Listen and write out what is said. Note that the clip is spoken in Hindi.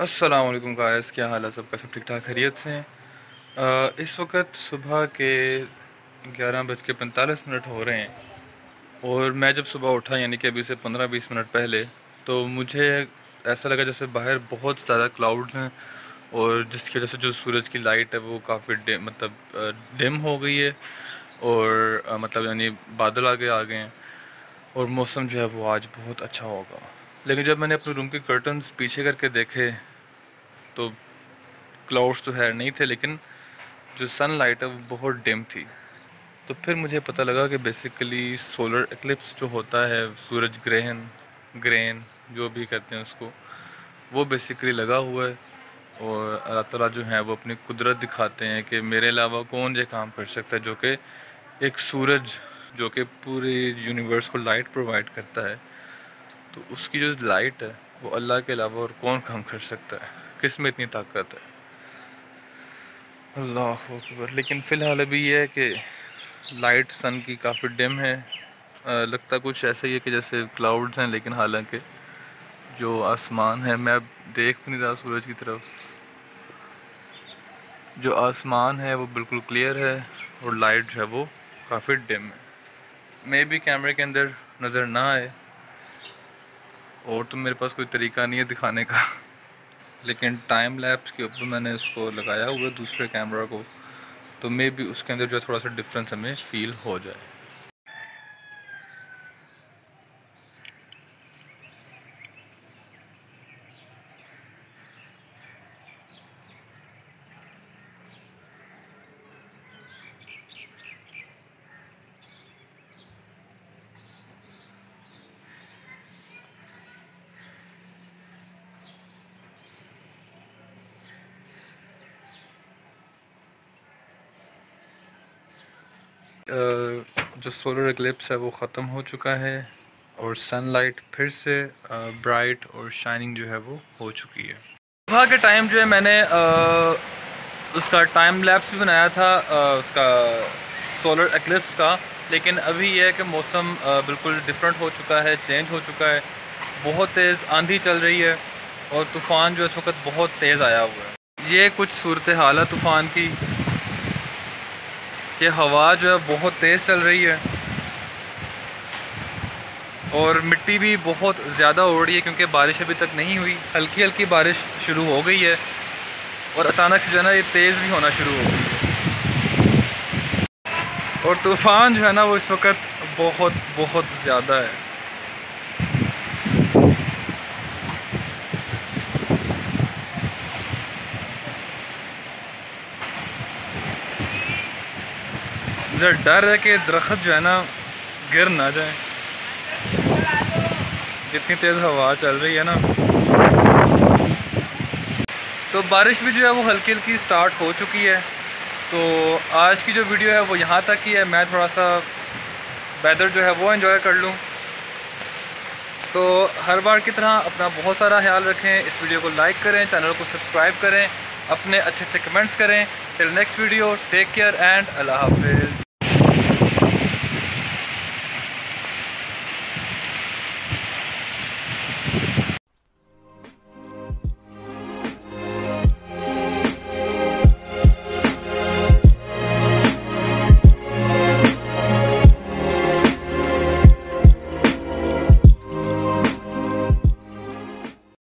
अस्सलाम वालेकुम गाइस, क्या हाल है सबका? सब ठीक ठाक खैरियत से हैं। इस वक्त सुबह के 11:45 हो रहे हैं और मैं जब सुबह उठा यानी कि अभी से 15-20 मिनट पहले, तो मुझे ऐसा लगा जैसे बाहर बहुत ज़्यादा क्लाउड्स हैं और जिसकी वजह से जो सूरज की लाइट है वो काफ़ी डिम हो गई है और यानी बादल आ गए हैं और मौसम जो है वो आज बहुत अच्छा होगा। लेकिन जब मैंने अपने रूम के कर्टन्स पीछे करके देखे तो क्लाउड्स तो है नहीं थे, लेकिन जो सन लाइट है वो बहुत डिम थी। तो फिर मुझे पता लगा कि बेसिकली सोलर एक्लिप्स जो होता है, सूरज ग्रहण जो भी कहते हैं उसको, वो बेसिकली लगा हुआ है और अल्लाह ताला जो है वो अपनी कुदरत दिखाते हैं कि मेरे अलावा कौन ये काम कर सकता है, जो कि एक सूरज जो कि पूरे यूनिवर्स को लाइट प्रोवाइड करता है, तो उसकी जो लाइट है वो अल्लाह के अलावा और कौन काम कर सकता है, किस में इतनी ताकत है, अल्लाह अकबर। लेकिन फ़िलहाल अभी यह है कि लाइट सन की काफ़ी डिम है, लगता कुछ ऐसा ही है कि जैसे क्लाउड्स हैं, लेकिन हालांकि जो आसमान है मैं देख नहीं रहा सूरज की तरफ, जो आसमान है वो बिल्कुल क्लियर है और लाइट जो है वो काफ़ी डिम है। मे बी कैमरे के अंदर नज़र ना आए और तो मेरे पास कोई तरीका नहीं है दिखाने का, लेकिन टाइम लैप्स के ऊपर मैंने उसको लगाया हुआ दूसरे कैमरा को, तो मे भी उसके अंदर जो थोड़ा सा डिफरेंस हमें फ़ील हो जाए। जो सोलर एक्लिप्स है वो ख़त्म हो चुका है और सनलाइट फिर से ब्राइट और शाइनिंग जो है वो हो चुकी है। सुबह के टाइम जो है मैंने उसका टाइम लैप्स भी बनाया था उसका सोलर एक्लिप्स का, लेकिन अभी यह है कि मौसम बिल्कुल डिफरेंट हो चुका है, चेंज हो चुका है। बहुत तेज़ आंधी चल रही है और तूफ़ान जो इस वक्त बहुत तेज़ आया हुआ है। ये कुछ सूरत हाल है तूफ़ान की, ये हवा जो है बहुत तेज़ चल रही है और मिट्टी भी बहुत ज़्यादा उड़ रही है क्योंकि बारिश अभी तक नहीं हुई। हल्की हल्की बारिश शुरू हो गई है और अचानक से जो है ना ये तेज़ भी होना शुरू हो गई है और तूफ़ान जो है ना वो इस वक्त बहुत बहुत ज़्यादा है। डर है कि दरख्त जो है ना गिर ना जाए, जितनी तेज़ हवा चल रही है ना। तो बारिश भी जो है वो हल्की हल्की स्टार्ट हो चुकी है। तो आज की जो वीडियो है वो यहाँ तक ही है, मैं थोड़ा सा वेदर जो है वो एंजॉय कर लूँ। तो हर बार की तरह अपना बहुत सारा ख्याल रखें, इस वीडियो को लाइक करें, चैनल को सब्सक्राइब करें, अपने अच्छे अच्छे कमेंट्स करें। Till next video, take care and अल्लाह हाफिज़।